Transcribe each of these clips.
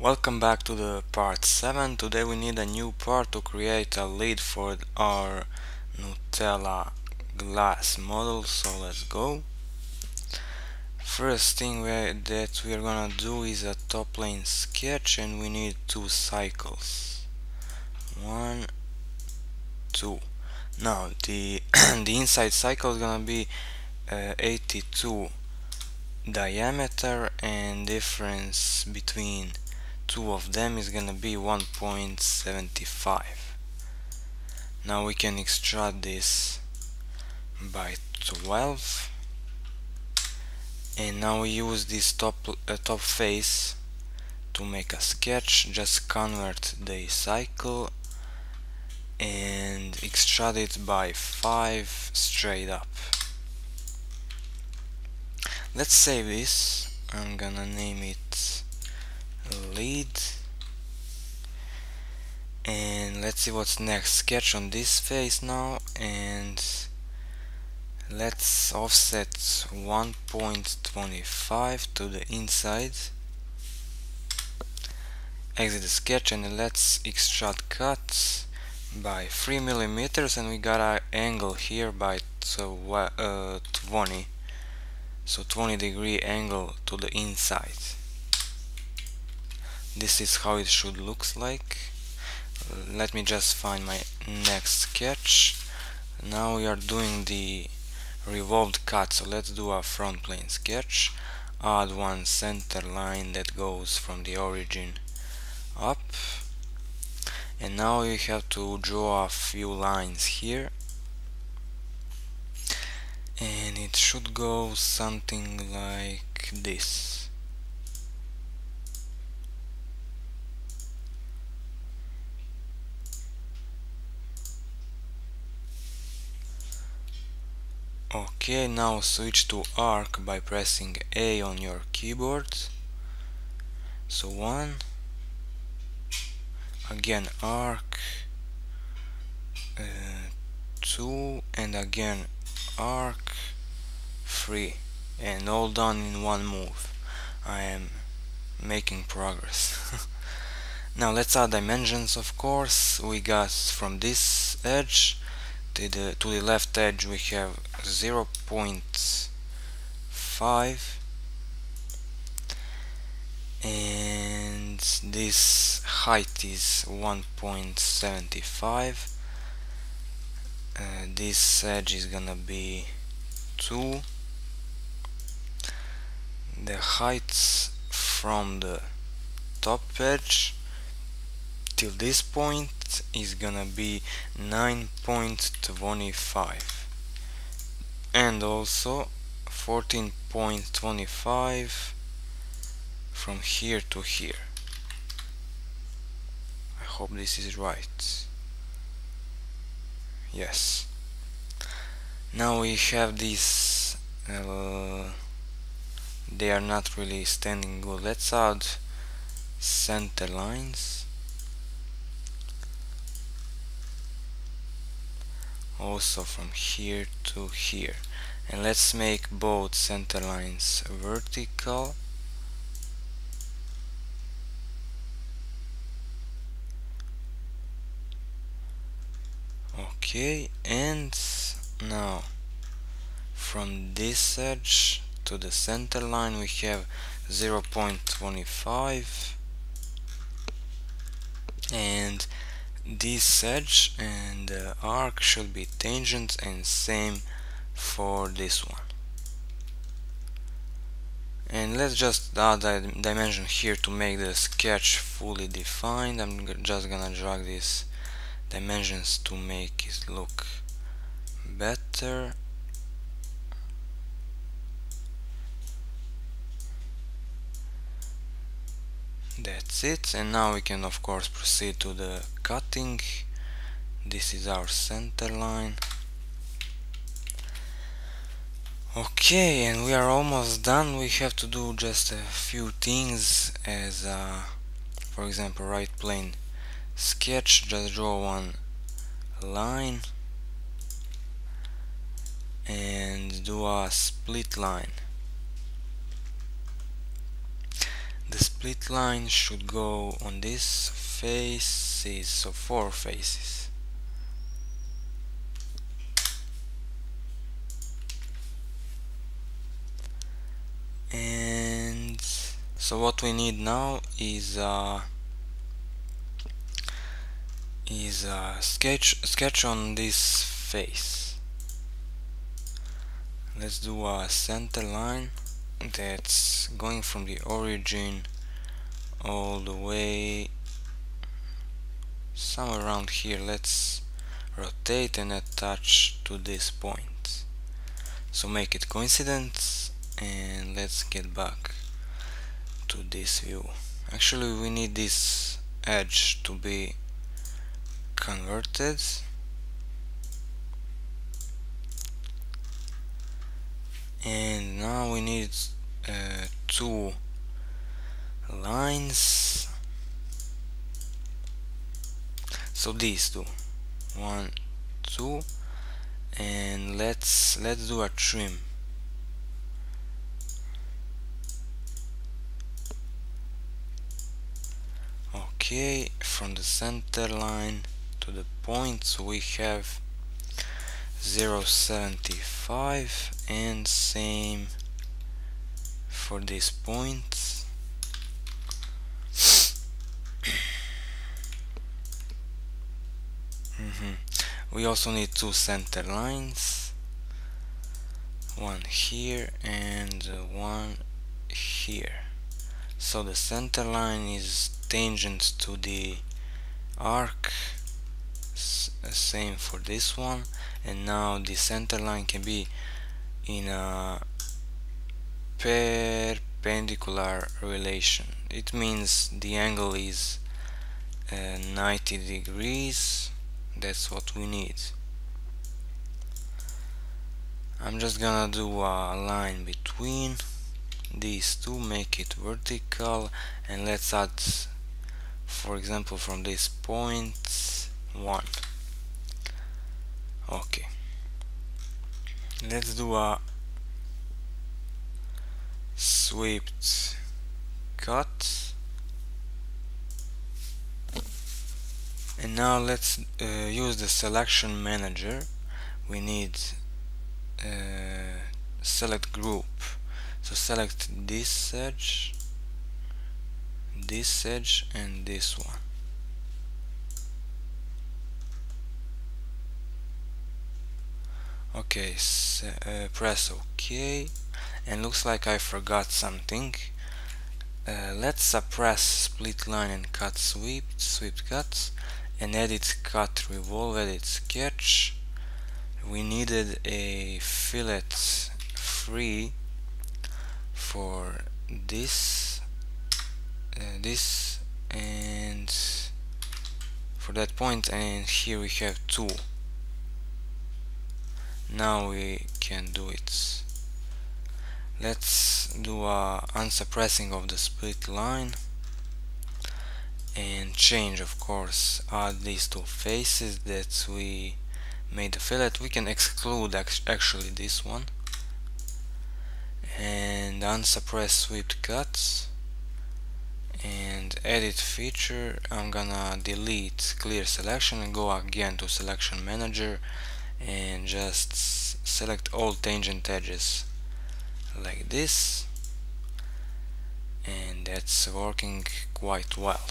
Welcome back to the part 7. Today we need a new part to create a lid for our Nutella glass model, so let's go. First thing that we are gonna do is a top plane sketch, and we need 2 cycles. 1, 2. Now the the inside cycle is gonna be 82 diameter, and difference between two of them is gonna be 1.75. Now we can extrude this by 12, and now we use this top face to make a sketch. Just convert the cycle and extrude it by 5 straight up. Let's save this. I'm gonna name it lid, and let's see what's next. Sketch on this face now, and let's offset 1.25 to the inside. Exit the sketch, and let's extrude cut by 3 millimeters, and we got our angle here by 20, so 20-degree angle to the inside. This is how it should looks like. Let me just find my next sketch. Now we are doing the revolved cut, so let's do a front plane sketch. Add 1 center line that goes from the origin up, and now you have to draw a few lines here, and it should go something like this. Okay, now switch to arc by pressing A on your keyboard. So 1, again arc, 2, and again arc, 3, and all done in one move. I am making progress. Now let's add dimensions. Of course, we got from this edge to the left edge we have 0.5, and this height is 1.75. This edge is gonna be 2. The height from the top edge till this point is gonna be 9.25, and also 14.25 from here to here. I hope this is right. Yes. Now we have these, they are not really standing good. Let's add center lines. Also from here to here, and let's make both center lines vertical, okay. And now from this edge to the center line we have 0.25, and this edge and the arc should be tangent, and same for this one. And let's just add a dimension here to make the sketch fully defined. I'm just gonna drag these dimensions to make it look better. That's it, and now we can of course proceed to the cutting. This is our center line. Okay, and we are almost done. We have to do just a few things, as for example right plane sketch. Just draw one line and do a split line. The split line should go on these faces, so 4 faces. And so what we need now is a sketch on this face. Let's do a center line that's going from the origin all the way somewhere around here. Let's rotate and attach to this point, so make it coincident. And let's get back to this view. Actually we need this edge to be converted, and now we need 2 lines, so these 2, 1, 2, and let's do a trim. Okay, from the center line to the point we have 0.75, and same for this point. We also need 2 center lines, one here and one here. So the center line is tangent to the arc, same for this one. And now the center line can be in a perpendicular relation. It means the angle is 90 degrees. That's what we need. I'm just gonna do a line between these 2, make it vertical, and let's add, for example, from this point 1. Okay, let's do a swept cut, and now let's use the selection manager. We need select group, so select this edge, and this one. Okay, so, press OK, and looks like I forgot something. Let's suppress split line and cut sweep cuts, and edit cut revolve, edit sketch. We needed a fillet free for this, this, and for that point, and here we have 2. Now we can do it. Let's do a unsuppressing of the split line and change, of course, add these 2 faces that we made the fillet. We can exclude actually this one, and unsuppress swept cuts and edit feature. I'm gonna delete clear selection and go again to selection manager and just select all tangent edges like this, and that's working quite well.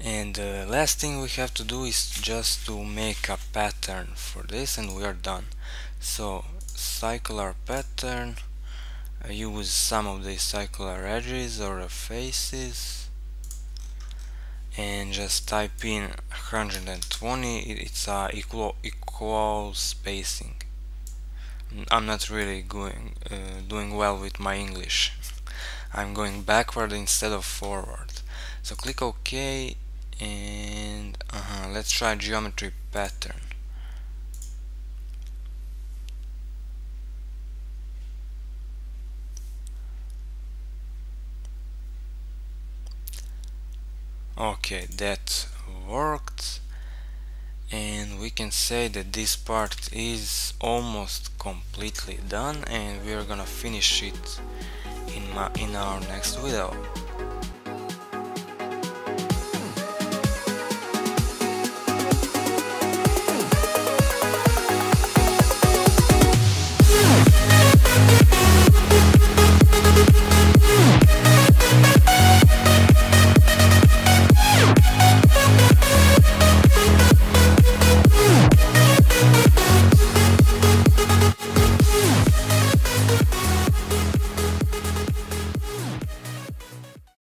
And the last thing we have to do is just to make a pattern for this, and we are done. So circular pattern, use some of the circular edges or faces, and just type in 120. It's a equal spacing. I'm not really doing well with my English. I'm going backward instead of forward. So click OK, and let's try geometry pattern. Okay, that worked, and we can say that this part is almost completely done, and we are gonna finish it in our next video.